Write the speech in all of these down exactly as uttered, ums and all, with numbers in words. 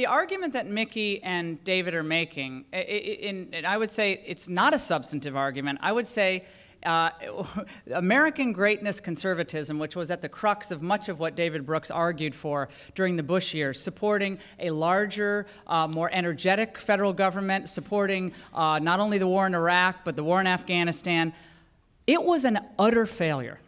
the argument that Mickey and David are making, in, in, in, I would say it's not a substantive argument. I would say uh, American greatness conservatism, which was at the crux of much of what David Brooks argued for during the Bush years, supporting a larger, uh, more energetic federal government, supporting uh, not only the war in Iraq, but the war in Afghanistan, it was an utter failure.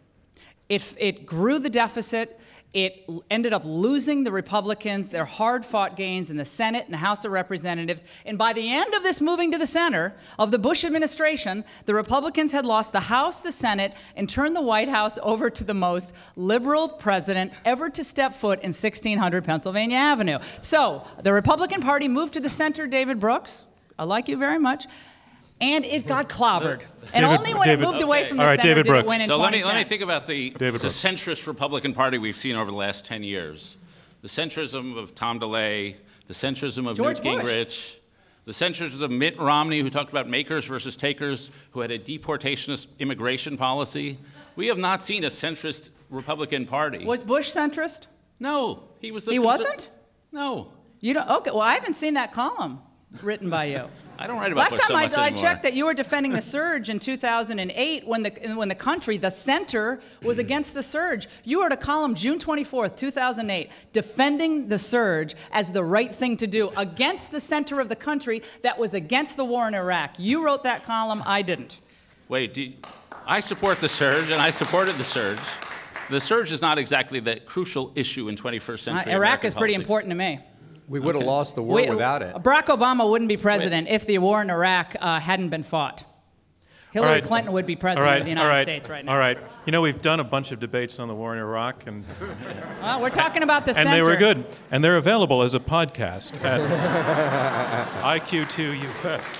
It, it grew the deficit. It ended up losing the Republicans, their hard-fought gains in the Senate and the House of Representatives. And by the end of this moving to the center of the Bush administration, the Republicans had lost the House, the Senate, and turned the White House over to the most liberal president ever to step foot in sixteen hundred Pennsylvania Avenue. So the Republican Party moved to the center, David Brooks. I like you very much. And it got clobbered. And David, only when David, it moved okay. away from the All right, center David Brooks. Did it win in so let me, let me think about the, the centrist Republican Party we've seen over the last ten years. The centrism of Tom DeLay, the centrism of George Newt Gingrich, Bush. the centrism of Mitt Romney, who talked about makers versus takers, who had a deportationist immigration policy. We have not seen a centrist Republican Party. Was Bush centrist? No. He, was the he wasn't? No. You don't, okay, well, I haven't seen that column written by you. I don't write about Bush so much anymore. Last time I checked that you were defending the surge in two thousand eight when the, when the country, the center, was against the surge. You wrote a column June twenty-fourth, two thousand eight, defending the surge as the right thing to do against the center of the country that was against the war in Iraq. You wrote that column. I didn't. Wait, do you, I support the surge, and I supported the surge. The surge is not exactly the crucial issue in twenty-first century American politics. Iraq is pretty important to me. We would have okay. lost the war we, without it. Barack Obama wouldn't be president Wait. if the war in Iraq uh, hadn't been fought. Hillary right. Clinton would be president right. of the United right. States right now. All right. You know, we've done a bunch of debates on the war in Iraq. and well, we're talking about the and center. And they were good. And they're available as a podcast at I Q two U S.